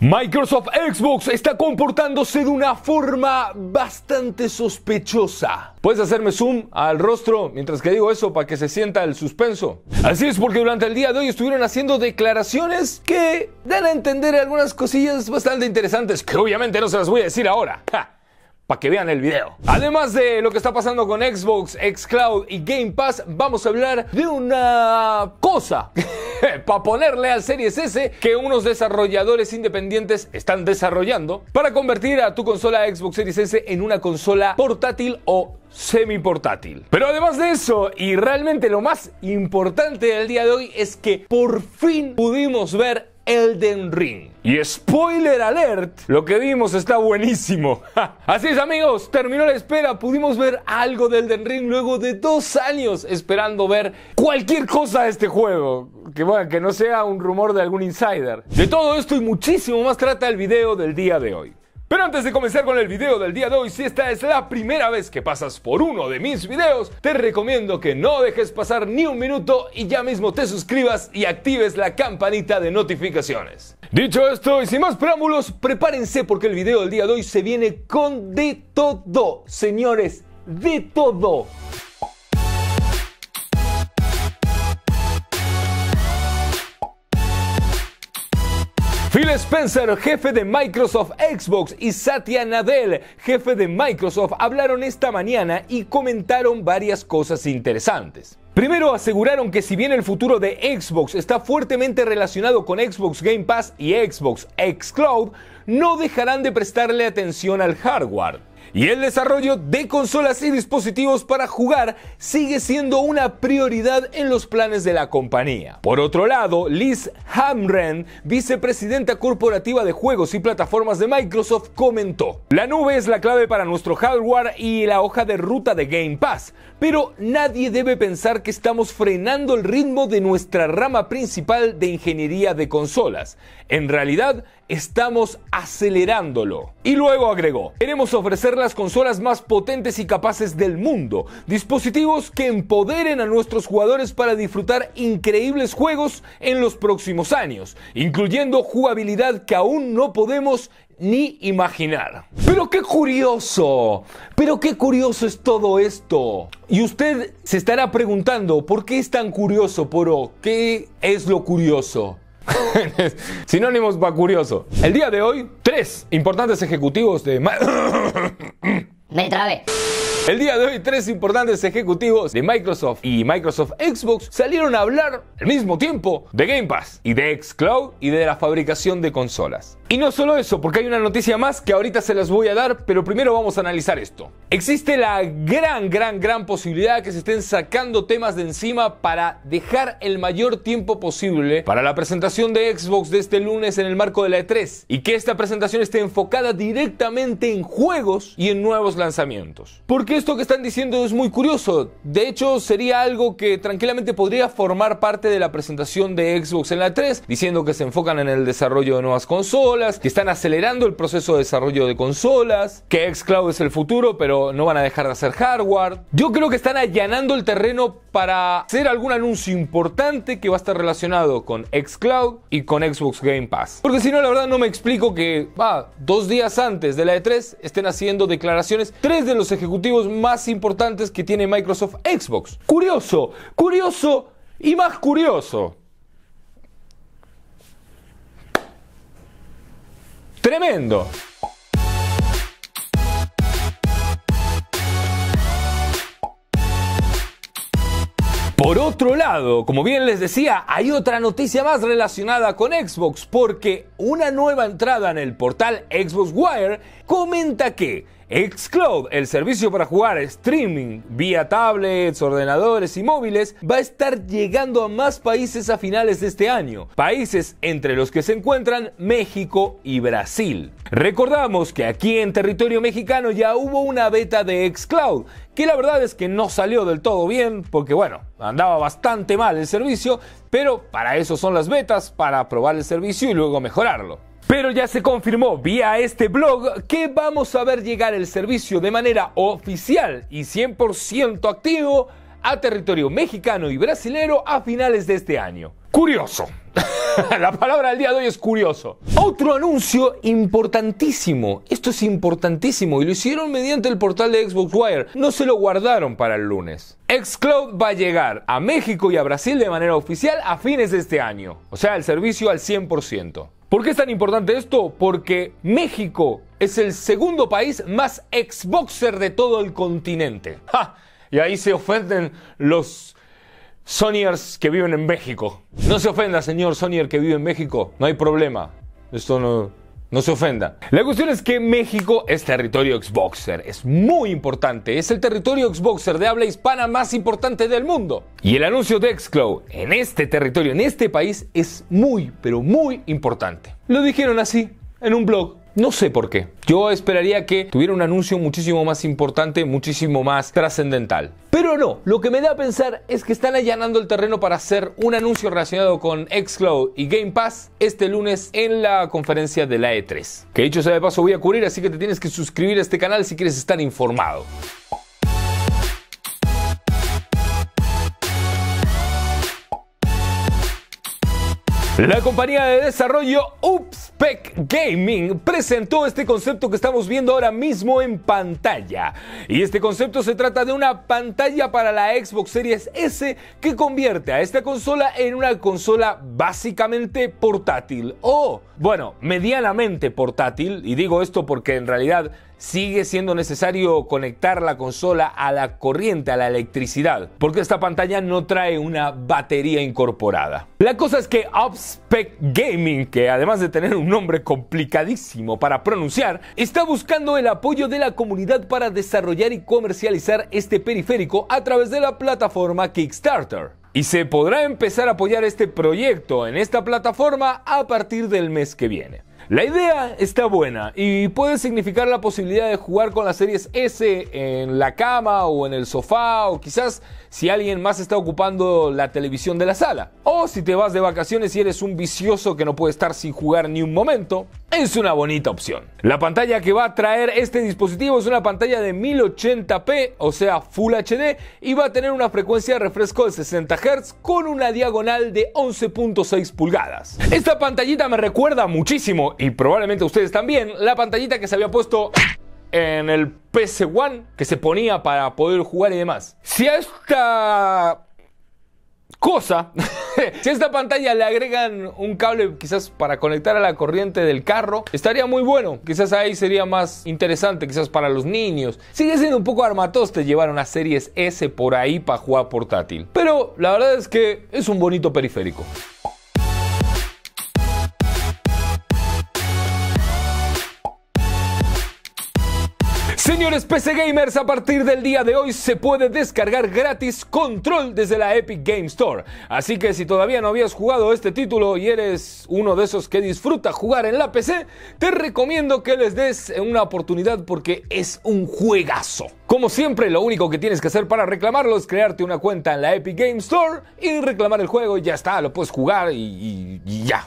Microsoft Xbox está comportándose de una forma bastante sospechosa. Puedes hacerme zoom al rostro mientras que digo eso para que se sienta el suspenso. Así es, porque durante el día de hoy estuvieron haciendo declaraciones que dan a entender algunas cosillas bastante interesantes que obviamente no se las voy a decir ahora. ¡Ja! Para que vean el video. Además de lo que está pasando con Xbox, Xcloud y Game Pass, vamos a hablar de una cosa para ponerle al Series S que unos desarrolladores independientes están desarrollando para convertir a tu consola Xbox Series S en una consola portátil o semi-portátil. Pero además de eso, y realmente lo más importante del día de hoy, es que por fin pudimos ver Elden Ring. Y spoiler alert, lo que vimos está buenísimo. Así es, amigos, terminó la espera, pudimos ver algo de Elden Ring luego de 2 años esperando ver cualquier cosa de este juego. Que bueno, que no sea un rumor de algún insider. De todo esto y muchísimo más trata el video del día de hoy. Pero antes de comenzar con el video del día de hoy, si esta es la primera vez que pasas por uno de mis videos, te recomiendo que no dejes pasar ni un minuto y ya mismo te suscribas y actives la campanita de notificaciones. Dicho esto y sin más preámbulos, prepárense porque el video del día de hoy se viene con de todo, señores, de todo. Phil Spencer, jefe de Microsoft Xbox, y Satya Nadella, jefe de Microsoft, hablaron esta mañana y comentaron varias cosas interesantes. Primero, aseguraron que si bien el futuro de Xbox está fuertemente relacionado con Xbox Game Pass y Xbox Xcloud, no dejarán de prestarle atención al hardware. Y el desarrollo de consolas y dispositivos para jugar sigue siendo una prioridad en los planes de la compañía. Por otro lado, Liz Hamren, vicepresidenta corporativa de juegos y plataformas de Microsoft, comentó: "La nube es la clave para nuestro hardware y la hoja de ruta de Game Pass, pero nadie debe pensar que estamos frenando el ritmo de nuestra rama principal de ingeniería de consolas. En realidad, estamos acelerándolo". Y luego agregó: "Queremos ofrecer las consolas más potentes y capaces del mundo, dispositivos que empoderen a nuestros jugadores para disfrutar increíbles juegos en los próximos años, incluyendo jugabilidad que aún no podemos ni imaginar". Pero qué curioso es todo esto. Y usted se estará preguntando, ¿por qué es tan curioso, Poro? ¿Qué es lo curioso? Sinónimos para curioso. El día de hoy, 3 importantes ejecutivos de Microsoft y Microsoft Xbox salieron a hablar al mismo tiempo de Game Pass y de Xcloud y de la fabricación de consolas. Y no solo eso, porque hay una noticia más que ahorita se las voy a dar, pero primero vamos a analizar esto. Existe la gran posibilidad que se estén sacando temas de encima para dejar el mayor tiempo posible para la presentación de Xbox de este lunes en el marco de la E3, y que esta presentación esté enfocada directamente en juegos y en nuevos lanzamientos. Porque esto que están diciendo es muy curioso. De hecho, sería algo que tranquilamente podría formar parte de la presentación de Xbox en la E3, diciendo que se enfocan en el desarrollo de nuevas consolas, que están acelerando el proceso de desarrollo de consolas, que Xcloud es el futuro, pero no van a dejar de hacer hardware. Yo creo que están allanando el terreno para hacer algún anuncio importante que va a estar relacionado con Xcloud y con Xbox Game Pass. Porque si no, la verdad no me explico que 2 días antes de la E3 estén haciendo declaraciones 3 de los ejecutivos más importantes que tiene Microsoft Xbox. Curioso, curioso y más curioso. Tremendo. Por otro lado, como bien les decía, hay otra noticia más relacionada con Xbox, porque una nueva entrada en el portal Xbox Wire comenta que Xcloud, el servicio para jugar streaming vía tablets, ordenadores y móviles, va a estar llegando a más países a finales de este año, países entre los que se encuentran México y Brasil. Recordamos que aquí en territorio mexicano ya hubo una beta de Xcloud, que la verdad es que no salió del todo bien, porque bueno, andaba bastante mal el servicio, pero para eso son las betas, para probar el servicio y luego mejorarlo. Pero ya se confirmó vía este blog que vamos a ver llegar el servicio de manera oficial y 100% activo a territorio mexicano y brasilero a finales de este año. Curioso. La palabra del día de hoy es curioso. Otro anuncio importantísimo. Esto es importantísimo y lo hicieron mediante el portal de Xbox Wire. No se lo guardaron para el lunes. Xcloud va a llegar a México y a Brasil de manera oficial a fines de este año. O sea, el servicio al 100%. ¿Por qué es tan importante esto? Porque México es el segundo país más Xboxer de todo el continente. ¡Ja! Y ahí se ofenden los Sonyers que viven en México. No se ofenda, señor Sonyer que vive en México. No hay problema. Esto no se ofenda. La cuestión es que México es territorio Xboxer. Es muy importante. Es el territorio Xboxer de habla hispana más importante del mundo. Y el anuncio de Xcloud en este territorio, en este país, es muy, pero muy importante. Lo dijeron así en un blog. No sé por qué. Yo esperaría que tuviera un anuncio muchísimo más importante, muchísimo más trascendental. Pero no, lo que me da a pensar es que están allanando el terreno para hacer un anuncio relacionado con Xcloud y Game Pass este lunes en la conferencia de la E3. Que dicho sea de paso voy a cubrir, así que te tienes que suscribir a este canal si quieres estar informado. La compañía de desarrollo Upspec Gaming presentó este concepto que estamos viendo ahora mismo en pantalla. Y este concepto se trata de una pantalla para la Xbox Series S que convierte a esta consola en una consola básicamente portátil. O, bueno, medianamente portátil. Y digo esto porque en realidad sigue siendo necesario conectar la consola a la corriente, a la electricidad, porque esta pantalla no trae una batería incorporada. La cosa es que Upspec Gaming, que además de tener un nombre complicadísimo para pronunciar, está buscando el apoyo de la comunidad para desarrollar y comercializar este periférico a través de la plataforma Kickstarter. Y se podrá empezar a apoyar este proyecto en esta plataforma a partir del mes que viene. La idea está buena y puede significar la posibilidad de jugar con la Series S en la cama o en el sofá o quizás si alguien más está ocupando la televisión de la sala. O si te vas de vacaciones y eres un vicioso que no puede estar sin jugar ni un momento, es una bonita opción. La pantalla que va a traer este dispositivo es una pantalla de 1080p, o sea Full HD, y va a tener una frecuencia de refresco de 60 Hz con una diagonal de 11.6 pulgadas. Esta pantallita me recuerda muchísimo, y probablemente ustedes también, la pantallita que se había puesto en el PS1 que se ponía para poder jugar y demás. Si a esta pantalla le agregan un cable quizás para conectar a la corriente del carro, estaría muy bueno. Quizás ahí sería más interesante, quizás para los niños. Sigue siendo un poco armatoste llevar una Series S por ahí para jugar portátil. Pero la verdad es que es un bonito periférico. Señores PC Gamers, a partir del día de hoy se puede descargar gratis Control desde la Epic Game Store. Así que si todavía no habías jugado este título y eres uno de esos que disfruta jugar en la PC, te recomiendo que les des una oportunidad porque es un juegazo. Como siempre, lo único que tienes que hacer para reclamarlo es crearte una cuenta en la Epic Game Store y reclamar el juego y ya está, lo puedes jugar y ya.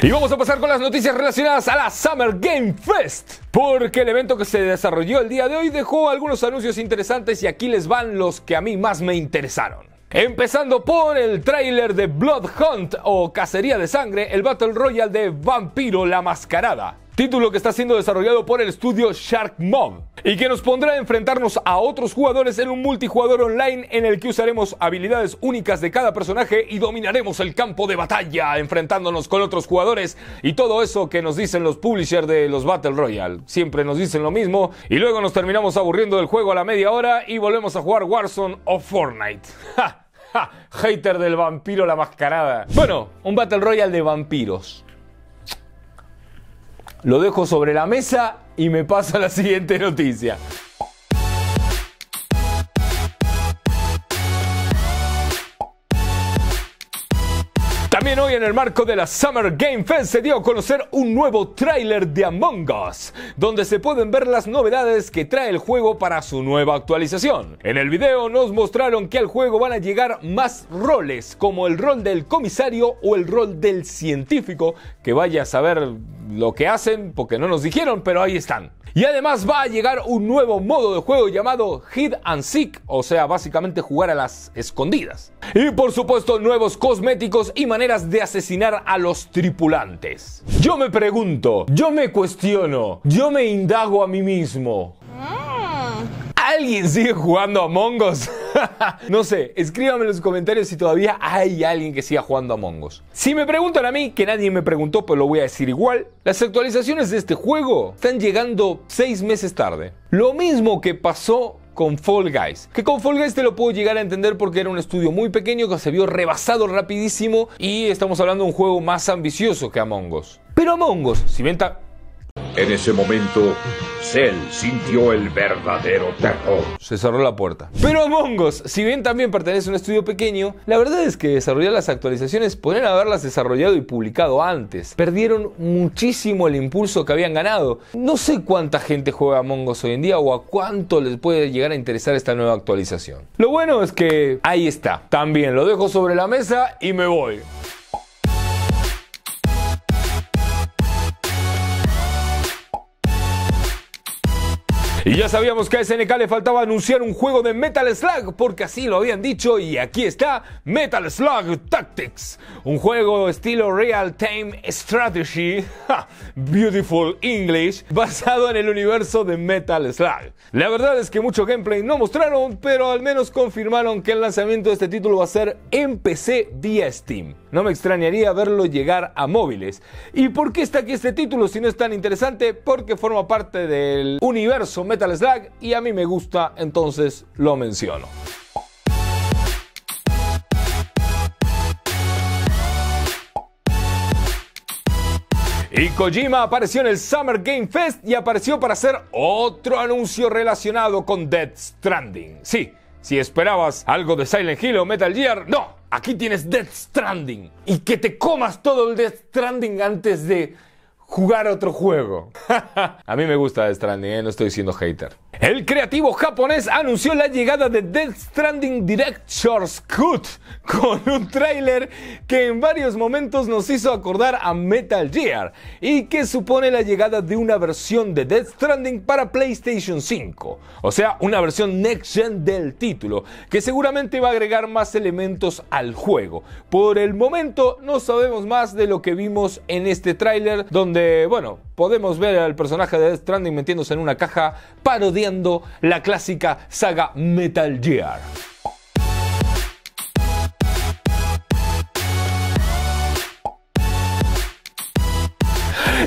Y vamos a pasar con las noticias relacionadas a la Summer Game Fest, porque el evento que se desarrolló el día de hoy dejó algunos anuncios interesantes y aquí les van los que a mí más me interesaron. Empezando por el tráiler de Blood Hunt o Cacería de Sangre, el Battle Royale de Vampiro la Mascarada. Título que está siendo desarrollado por el estudio Shark Mob y que nos pondrá a enfrentarnos a otros jugadores en un multijugador online en el que usaremos habilidades únicas de cada personaje y dominaremos el campo de batalla enfrentándonos con otros jugadores y todo eso que nos dicen los publishers de los Battle Royale. Siempre nos dicen lo mismo y luego nos terminamos aburriendo del juego a la media hora y volvemos a jugar Warzone o Fortnite. ¡Ja! ¡Ja! Hater del Vampiro la Mascarada. Bueno, un Battle Royale de vampiros. Lo dejo sobre la mesa y me paso a la siguiente noticia. También hoy en el marco de la Summer Game Fest se dio a conocer un nuevo tráiler de Among Us, donde se pueden ver las novedades que trae el juego para su nueva actualización. En el video nos mostraron que al juego van a llegar más roles, como el rol del comisario o el rol del científico, que vaya a saber lo que hacen porque no nos dijeron, pero ahí están. Y además va a llegar un nuevo modo de juego llamado Hide and Seek, o sea, básicamente jugar a las escondidas. Y por supuesto, nuevos cosméticos y maneras de asesinar a los tripulantes. Yo me pregunto, yo me cuestiono, yo me indago a mí mismo. ¿Alguien sigue jugando Among Us? No sé, escríbame en los comentarios si todavía hay alguien que siga jugando Among Us. Si me preguntan a mí, que nadie me preguntó, pero lo voy a decir igual, las actualizaciones de este juego están llegando 6 meses tarde. Lo mismo que pasó con Fall Guys, que con Fall Guys te lo puedo llegar a entender porque era un estudio muy pequeño que se vio rebasado rapidísimo y estamos hablando de un juego más ambicioso que Among Us. Pero Among Us, si ven... En ese momento, Cell sintió el verdadero terror. Se cerró la puerta. Pero Among Us, si bien también pertenece a un estudio pequeño, la verdad es que desarrollar las actualizaciones podrían haberlas desarrollado y publicado antes. Perdieron muchísimo el impulso que habían ganado. No sé cuánta gente juega Among Us hoy en día o a cuánto les puede llegar a interesar esta nueva actualización. Lo bueno es que ahí está. También lo dejo sobre la mesa y me voy. Y ya sabíamos que a SNK le faltaba anunciar un juego de Metal Slug, porque así lo habían dicho, y aquí está Metal Slug Tactics, un juego estilo Real Time Strategy, beautiful English, basado en el universo de Metal Slug. La verdad es que mucho gameplay no mostraron, pero al menos confirmaron que el lanzamiento de este título va a ser en PC vía Steam. No me extrañaría verlo llegar a móviles. ¿Y por qué está aquí este título si no es tan interesante? Porque forma parte del universo Metal Slug y a mí me gusta, entonces lo menciono. Y Kojima apareció en el Summer Game Fest y apareció para hacer otro anuncio relacionado con Death Stranding. Sí, si esperabas algo de Silent Hill o Metal Gear, no. Aquí tienes Death Stranding. Y que te comas todo el Death Stranding antes de jugar otro juego. A mí me gusta Death Stranding, no estoy siendo hater. El creativo japonés anunció la llegada de Death Stranding Director's Cut con un tráiler que en varios momentos nos hizo acordar a Metal Gear y que supone la llegada de una versión de Death Stranding para PlayStation 5, o sea, una versión Next Gen del título que seguramente va a agregar más elementos al juego. Por el momento no sabemos más de lo que vimos en este tráiler donde, bueno, podemos ver al personaje de Death Stranding metiéndose en una caja parodiando la clásica saga Metal Gear.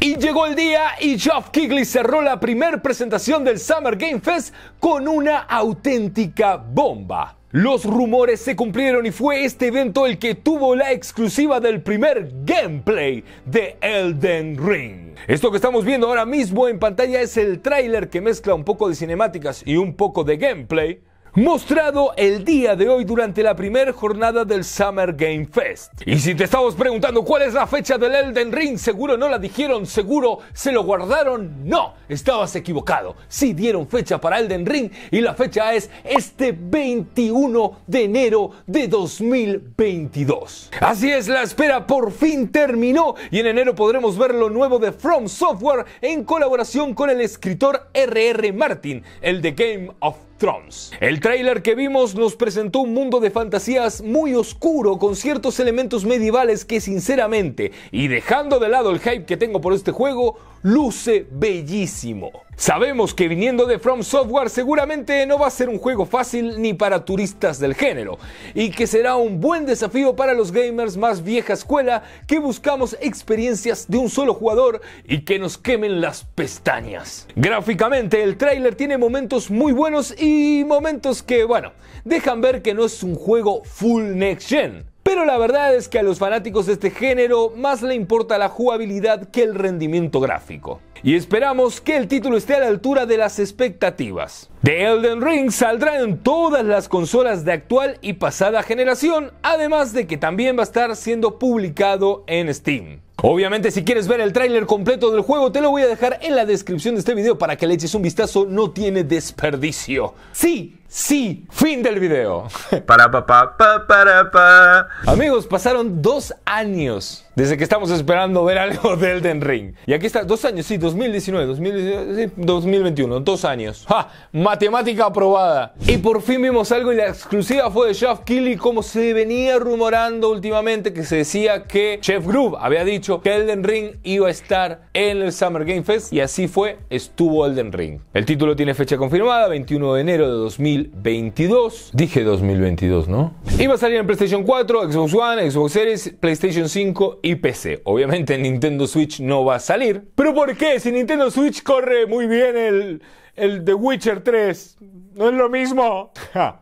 Y llegó el día y Geoff Keighley cerró la primera presentación del Summer Game Fest con una auténtica bomba. Los rumores se cumplieron y fue este evento el que tuvo la exclusiva del primer gameplay de Elden Ring. Esto que estamos viendo ahora mismo en pantalla es el tráiler que mezcla un poco de cinemáticas y un poco de gameplay, mostrado el día de hoy durante la primera jornada del Summer Game Fest. Y si te estabas preguntando cuál es la fecha del Elden Ring, seguro no la dijeron, seguro se lo guardaron, no, estabas equivocado. Sí dieron fecha para Elden Ring y la fecha es este 21 de enero de 2022. Así es, la espera por fin terminó y en enero podremos ver lo nuevo de From Software en colaboración con el escritor R.R. Martin, el de Game of Thrones. El tráiler que vimos nos presentó un mundo de fantasías muy oscuro con ciertos elementos medievales que sinceramente, y dejando de lado el hype que tengo por este juego, luce bellísimo. Sabemos que viniendo de From Software seguramente no va a ser un juego fácil ni para turistas del género y que será un buen desafío para los gamers más vieja escuela que buscamos experiencias de un solo jugador y que nos quemen las pestañas. Gráficamente el tráiler tiene momentos muy buenos y momentos que, bueno, dejan ver que no es un juego full next gen. Pero la verdad es que a los fanáticos de este género más le importa la jugabilidad que el rendimiento gráfico. y esperamos que el título esté a la altura de las expectativas. The Elden Ring saldrá en todas las consolas de actual y pasada generación, además de que también va a estar siendo publicado en Steam. Obviamente, si quieres ver el tráiler completo del juego, te lo voy a dejar en la descripción de este video para que le eches un vistazo, no tiene desperdicio. Sí, fin del video. Amigos, pasaron 2 años desde que estamos esperando ver algo de Elden Ring. Y aquí está, 2 años, sí, 2019, 2021, 2 años. ¡Ja! Matemática aprobada. Y por fin vimos algo y la exclusiva fue de Geoff Keighley, como se venía rumorando últimamente, que se decía que Chef Groove había dicho que Elden Ring iba a estar en el Summer Game Fest, y así fue, estuvo Elden Ring. El título tiene fecha confirmada, 21 de enero de 2022. Dije 2022, ¿no? Iba a salir en PlayStation 4, Xbox One, Xbox Series, PlayStation 5 y PC. Obviamente Nintendo Switch no va a salir. ¿Pero por qué? Si Nintendo Switch corre muy bien el The Witcher 3. ¿No es lo mismo? Ja.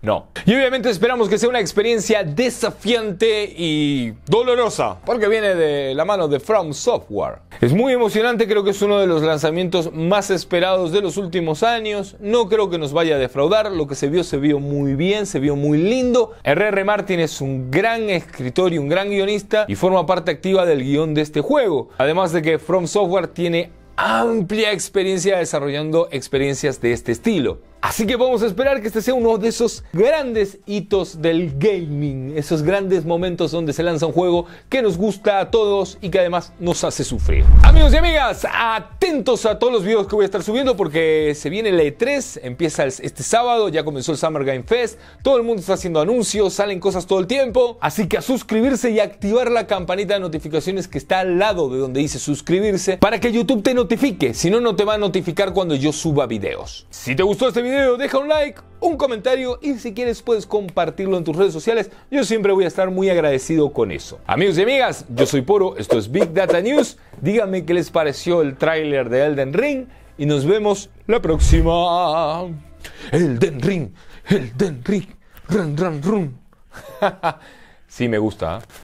No. Y obviamente esperamos que sea una experiencia desafiante y dolorosa, porque viene de la mano de From Software. Es muy emocionante, creo que es uno de los lanzamientos más esperados de los últimos años. No creo que nos vaya a defraudar, lo que se vio muy bien, se vio muy lindo. R.R. Martin es un gran escritor y un gran guionista y forma parte activa del guión de este juego. Además de que From Software tiene amplia experiencia desarrollando experiencias de este estilo. Así que vamos a esperar que este sea uno de esos grandes hitos del gaming, esos grandes momentos donde se lanza un juego que nos gusta a todos y que además nos hace sufrir. Amigos y amigas, atentos a todos los videos que voy a estar subiendo, porque se viene la E3, empieza este sábado, ya comenzó el Summer Game Fest, todo el mundo está haciendo anuncios, salen cosas todo el tiempo, así que a suscribirse y activar la campanita de notificaciones que está al lado de donde dice suscribirse, para que YouTube te notifique, si no, no te va a notificar cuando yo suba videos. Si te gustó este video, deja un like, un comentario y si quieres puedes compartirlo en tus redes sociales. Yo siempre voy a estar muy agradecido con eso. Amigos y amigas, yo soy Poro, esto es Big Data News. Díganme qué les pareció el tráiler de Elden Ring y nos vemos la próxima. Elden Ring, Elden Ring, ran, ran, run. Sí, me gusta, ¿eh?